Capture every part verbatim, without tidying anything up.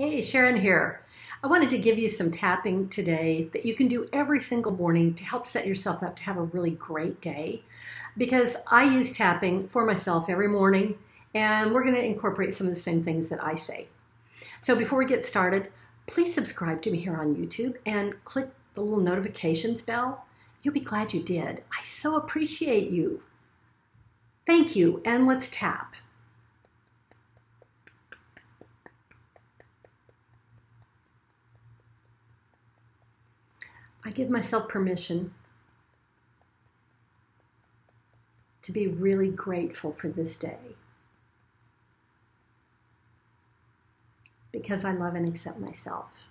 Hey, Sharon here. I wanted to give you some tapping today that you can do every single morning to help set yourself up to have a really great day, because I use tapping for myself every morning, and we're going to incorporate some of the same things that I say. So before we get started, please subscribe to me here on YouTube and click the little notifications bell. You'll be glad you did. I so appreciate you. Thank you, and let's tap. I give myself permission to be really grateful for this day, because I love and accept myself.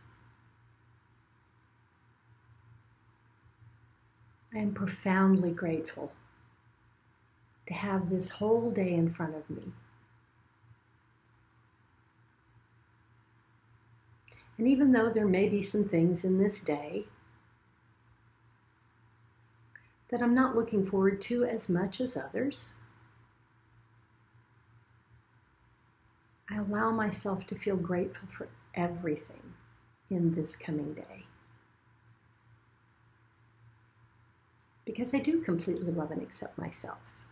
I am profoundly grateful to have this whole day in front of me. And even though there may be some things in this day that I'm not looking forward to as much as others, I allow myself to feel grateful for everything in this coming day, because I do completely love and accept myself.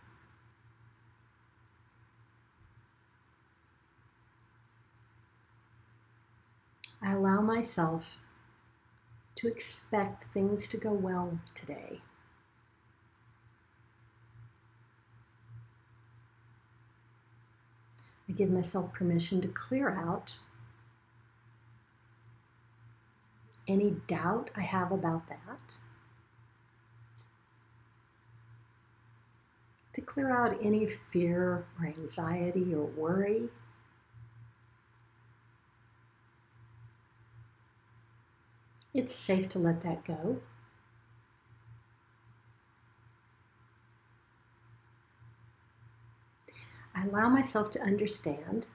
I allow myself to expect things to go well today. I give myself permission to clear out any doubt I have about that, to clear out any fear or anxiety or worry, it's safe to let that go. I allow myself to understand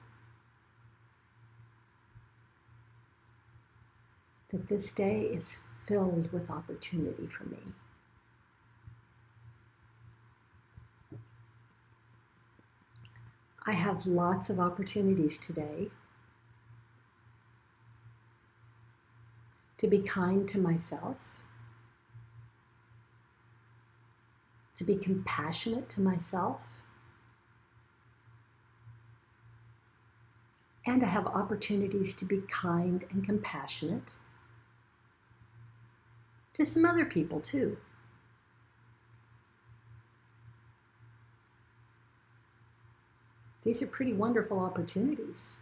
that this day is filled with opportunity for me. I have lots of opportunities today to be kind to myself, to be compassionate to myself, and I have opportunities to be kind and compassionate to some other people too. These are pretty wonderful opportunities.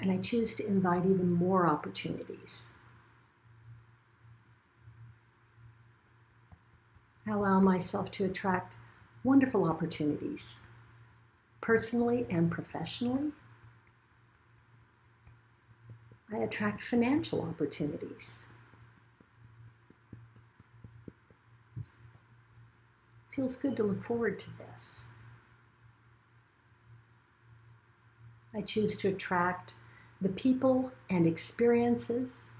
And I choose to invite even more opportunities. I allow myself to attract wonderful opportunities, personally and professionally. I attract financial opportunities. Feels good to look forward to this. I choose to attract the people and experiences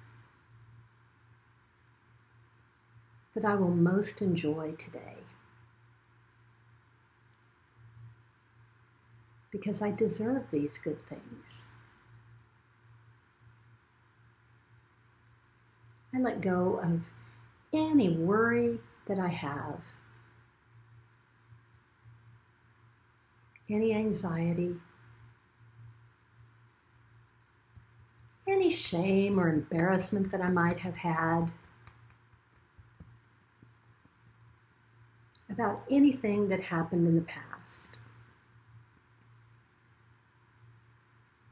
that I will most enjoy today, because I deserve these good things. I let go of any worry that I have, any anxiety, any shame or embarrassment that I might have had about anything that happened in the past.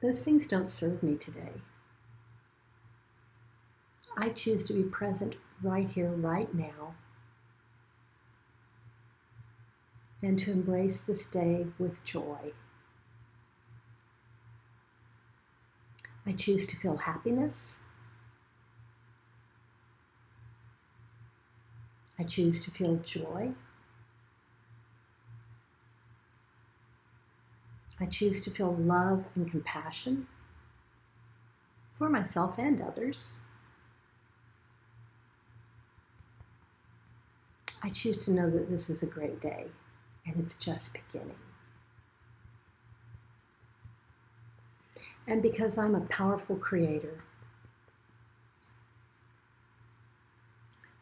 Those things don't serve me today. I choose to be present right here, right now, and to embrace this day with joy. I choose to feel happiness. I choose to feel joy. I choose to feel love and compassion for myself and others. I choose to know that this is a great day and it's just beginning. and because I'm a powerful creator.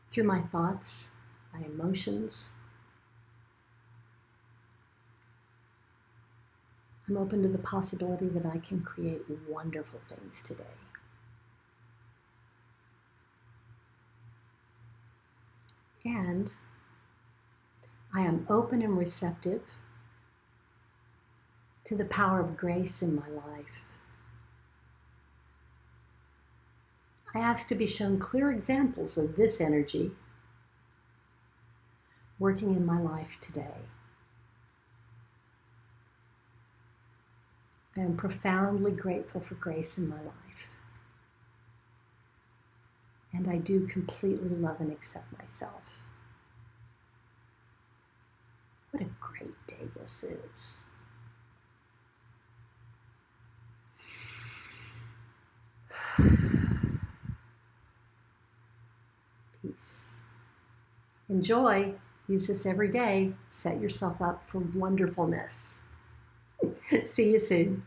Through my thoughts, my emotions, I'm open to the possibility that I can create wonderful things today. And I am open and receptive to the power of grace in my life. I ask to be shown clear examples of this energy working in my life today. I am profoundly grateful for grace in my life. And I do completely love and accept myself. What a great day this is. Peace. Enjoy. Use this every day. Set yourself up for wonderfulness. See you soon.